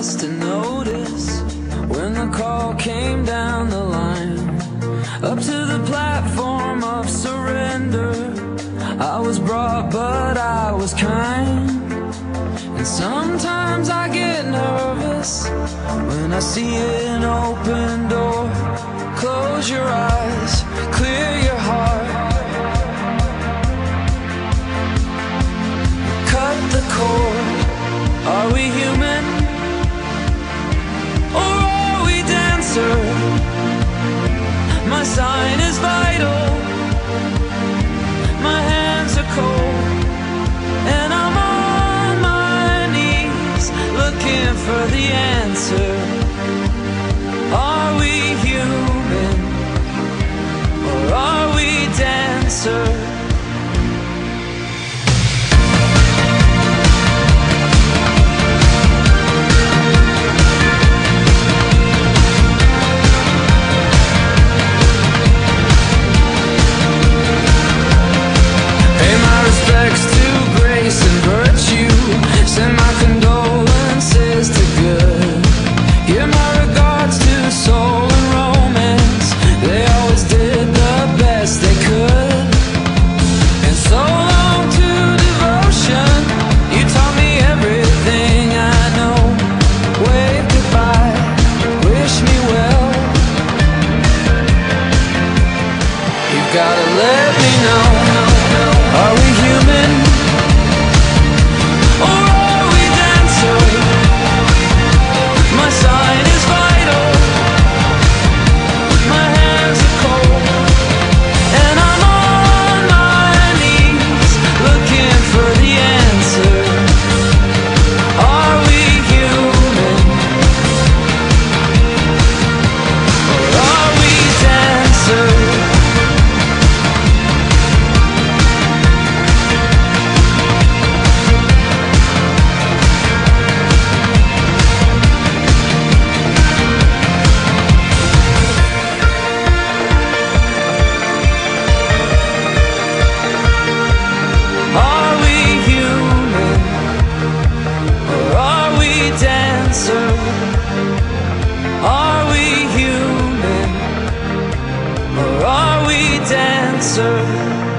fast to notice when the call came down the line. Up to the platform of surrender, I was brought but I was kind. And sometimes I get nervous when I see an open door. Close your eyes, clear your heart, cut the cord. Are we human or are we dancer? My sign is vital, my hands are cold, and I'm on my knees looking for the answer. Are we human? Are we dancers? Gotta let me know, are we human or are we dancers? My sign is vital, my hands are cold, and I'm on my knees looking for the answer. Are we human or are we dancers? Are we human or are we dancers?